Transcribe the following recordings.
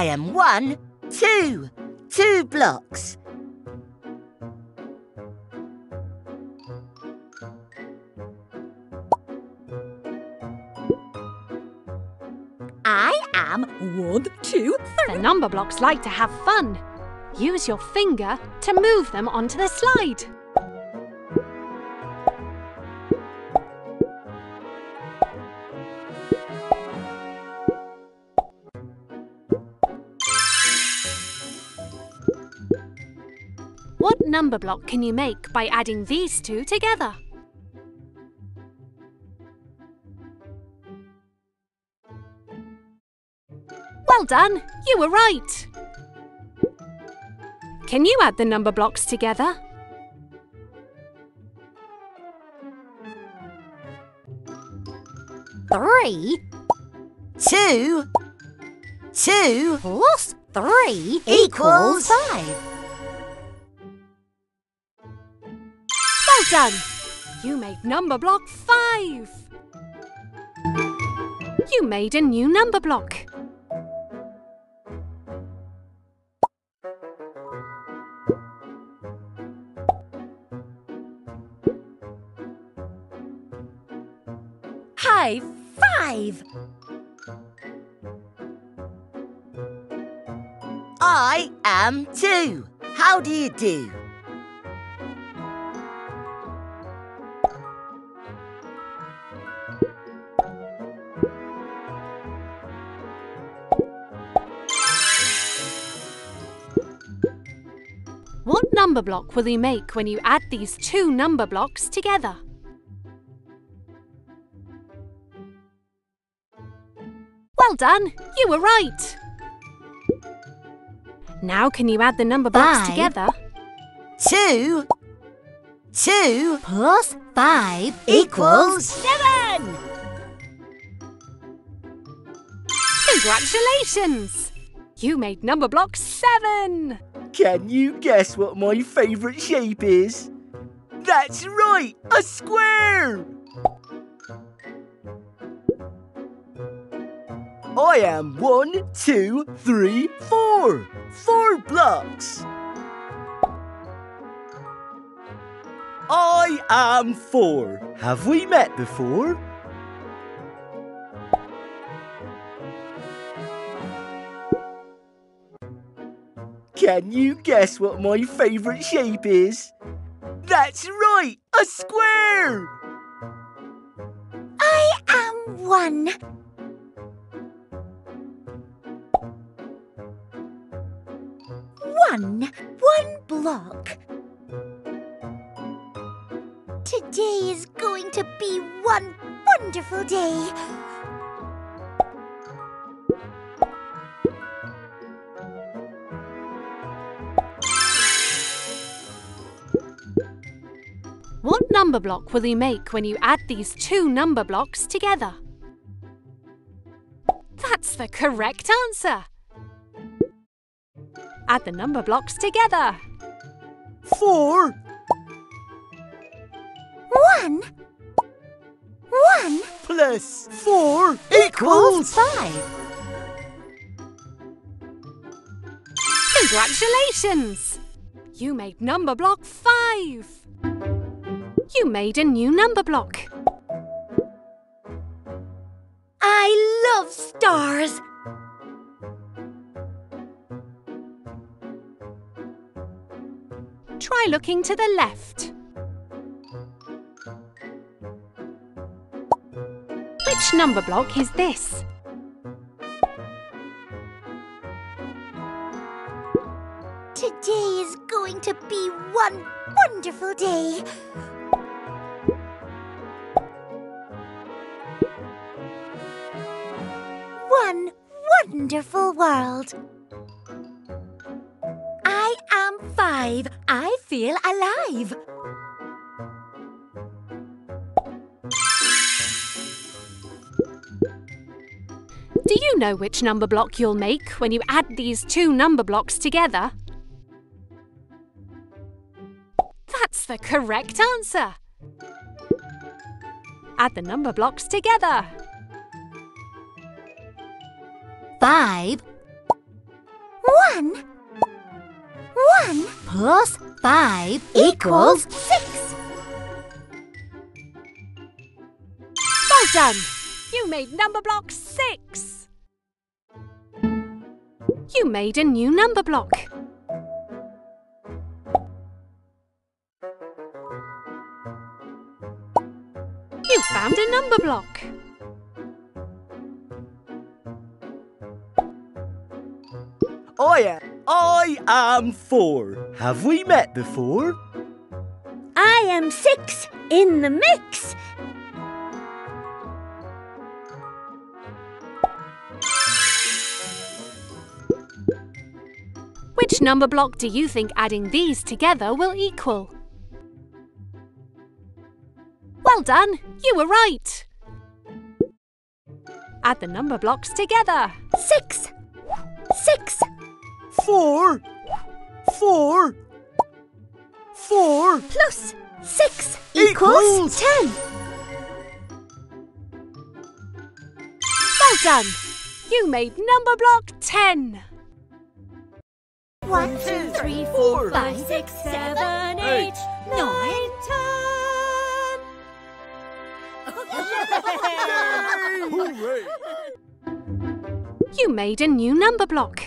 I am 1, 2, 2 blocks. I am 1, 2, 3. The number blocks like to have fun. Use your finger to move them onto the slide. What number block can you make by adding these two together? Well done! You were right! Can you add the number blocks together? Three, 2, 2 plus 3 equals 5. Well done! You made number block 5! You made a new number block. High five! I am 2. How do you do? What number block will you make when you add these two number blocks together? Well done! You were right! Now can you add the number blocks together? 2, 2 plus 5 equals 7! Congratulations! You made number block 7! Can you guess what my favourite shape is? That's right! A square! I am 1, 2, 3, 4. 4 blocks. I am 4. Have we met before? Can you guess what my favourite shape is? That's right, a square. I am 1. One block. Today is going to be one wonderful day. What number block will you make when you add these two number blocks together? That's the correct answer. Add the number blocks together. 4, 1, 1 plus 4 equals 5. Congratulations! You made number block 5. You made a new number block. I love stars. Try looking to the left. Which number block is this? Today is going to be one wonderful day. One wonderful world. I am 5. I feel alive. Do you know which number block you'll make when you add these two number blocks together? That's the correct answer. Add the number blocks together. 5, 1 plus 5 equals 6. Well done! You made number block 6. You made a new number block. You found a number block. I am 4. Have we met before? I am 6 in the mix. Which number block do you think adding these together will equal? Well done, you were right. Add the number blocks together. 6, 6. 4 plus 6 equals 10. Well done! You made number block 10. 1, 2, 3, 4, 5, 6, 7, 8, 9, 10. Hooray! You made a new number block.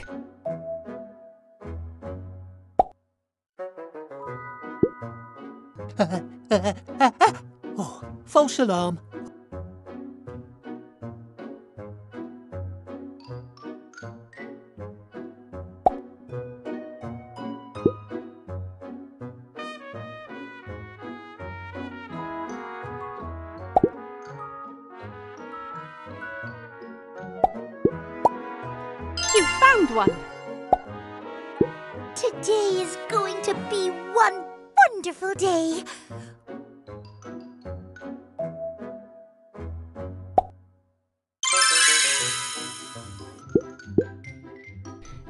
Oh, false alarm. You found one. Today is going to be one wonderful day.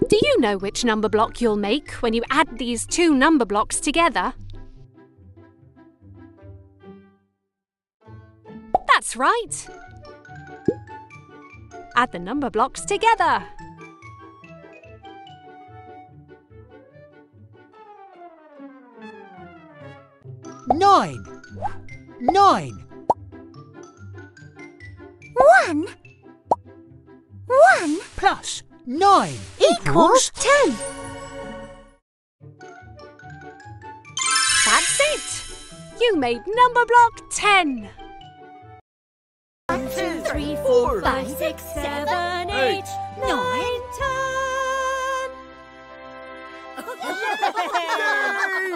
Do you know which number block you'll make when you add these two number blocks together? That's right. Add the number blocks together. Nine. 1 plus 9 equals 10. That's it. You made number block 10. 1, 2, 3, 4, 5, 6, 7, 8, 9, 10.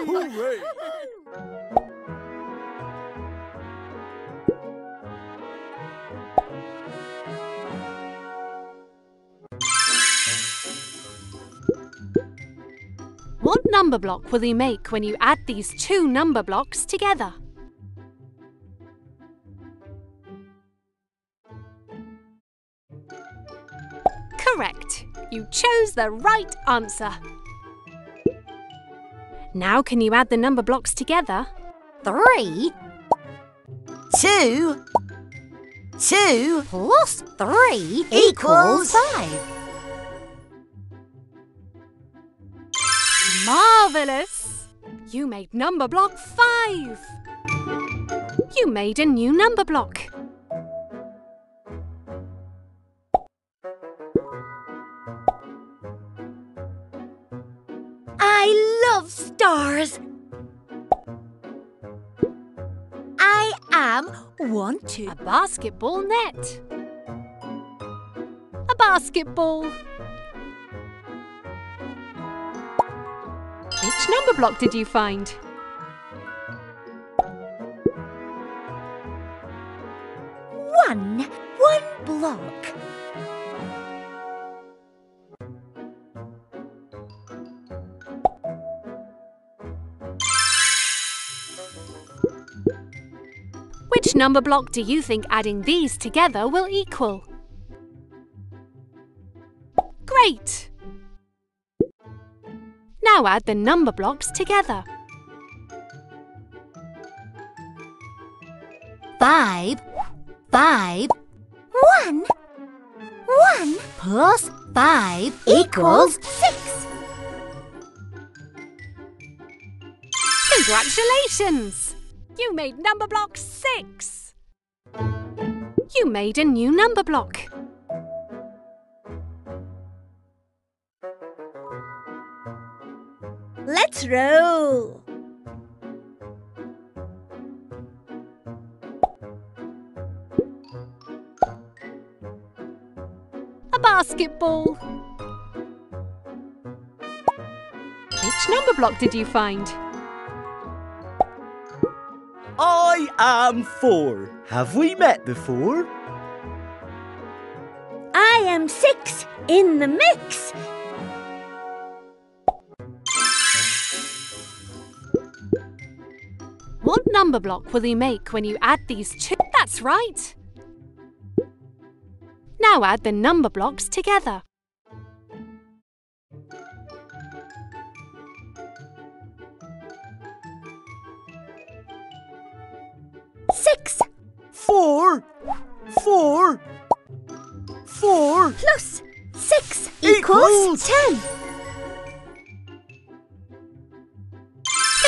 Hooray! What number block will you make when you add these two number blocks together? Correct! You chose the right answer. Now can you add the number blocks together? 3, 2, 2 plus 3 equals 5. Marvellous! You made number block 5. You made a new number block. I love stars. I am 1, 2. A basketball net. A basketball. Which number block did you find? One block. Which number block do you think adding these together will equal? Great! Now add the number blocks together. 5, 5. 1 plus 5 equals 6. Congratulations! You made number block 6. You made a new number block. Let's roll. A basketball. Which number block did you find? I am 4. Have we met before? I am 6 in the mix. What number block will you make when you add these two? That's right. Now add the number blocks together. Four plus 6 equals 10.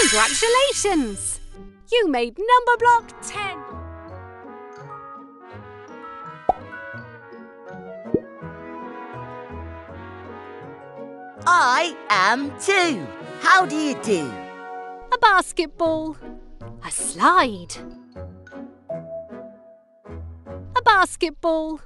Congratulations! You made number block 10. I am 2. How do you do? A basketball. A slide. A basketball.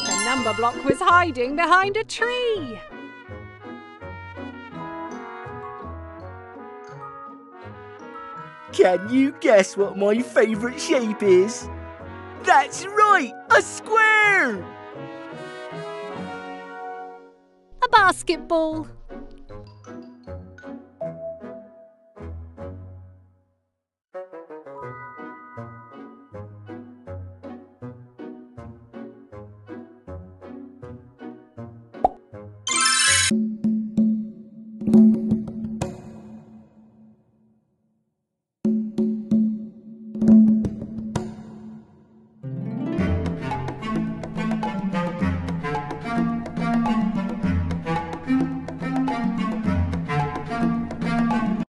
The number block was hiding behind a tree. Can you guess what my favourite shape is? That's right, a square! A basketball.